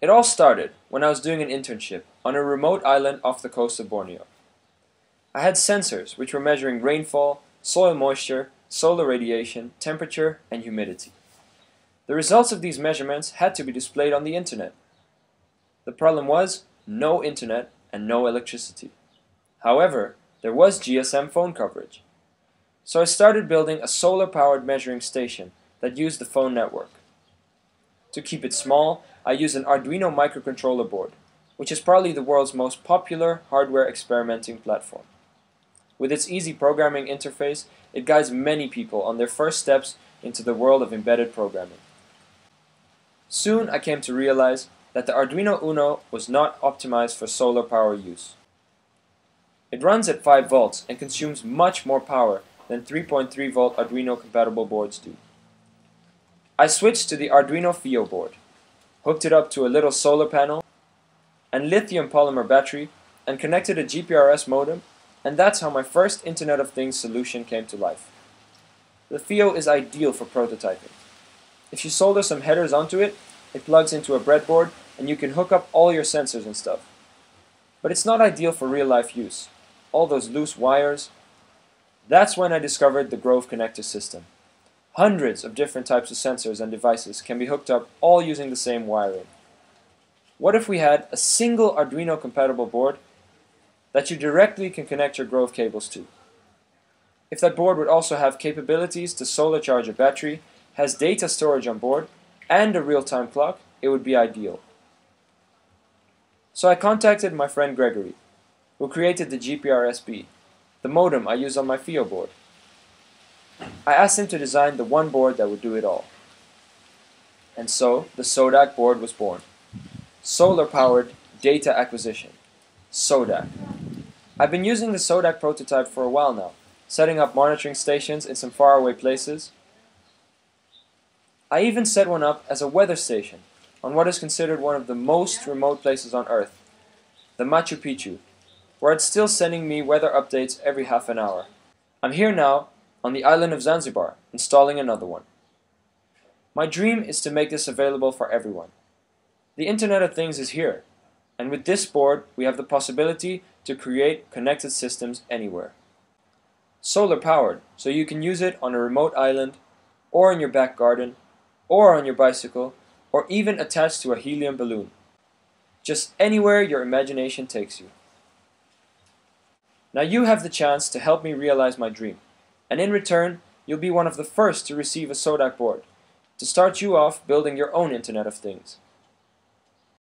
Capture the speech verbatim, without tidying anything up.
It all started when I was doing an internship on a remote island off the coast of Borneo. I had sensors which were measuring rainfall, soil moisture, solar radiation, temperature, and humidity. The results of these measurements had to be displayed on the internet. The problem was no internet and no electricity. However, there was G S M phone coverage. So I started building a solar-powered measuring station that used the phone network. To keep it small, I used an Arduino microcontroller board, which is probably the world's most popular hardware experimenting platform. With its easy programming interface, it guides many people on their first steps into the world of embedded programming. Soon I came to realize that the Arduino Uno was not optimized for solar power use. It runs at five volts and consumes much more power than three point three volt Arduino compatible boards do. I switched to the Arduino Fio board, hooked it up to a little solar panel and lithium polymer battery, and connected a G P R S modem, and that's how my first Internet of Things solution came to life. The Fio is ideal for prototyping. If you solder some headers onto it, it plugs into a breadboard and you can hook up all your sensors and stuff. But it's not ideal for real-life use. All those loose wires. That's when I discovered the Grove connector system. Hundreds of different types of sensors and devices can be hooked up all using the same wiring. What if we had a single Arduino compatible board that you directly can connect your Grove cables to? If that board would also have capabilities to solar charge a battery, has data storage on board, and a real-time clock, it would be ideal. So I contacted my friend Gregory, who created the G P R S B, the modem I use on my Fio board. I asked him to design the one board that would do it all. And so, the SODAQ board was born. Solar-powered data acquisition. SODAQ. I've been using the SODAQ prototype for a while now, setting up monitoring stations in some faraway places. I even set one up as a weather station on what is considered one of the most remote places on Earth, the Machu Picchu, where it's still sending me weather updates every half an hour. I'm here now on the island of Zanzibar, installing another one. My dream is to make this available for everyone. The Internet of Things is here, and with this board we have the possibility to create connected systems anywhere. Solar powered, so you can use it on a remote island, or in your back garden, or on your bicycle, or even attached to a helium balloon. Just anywhere your imagination takes you. Now you have the chance to help me realize my dream, and in return you'll be one of the first to receive a SODAQ board to start you off building your own Internet of Things.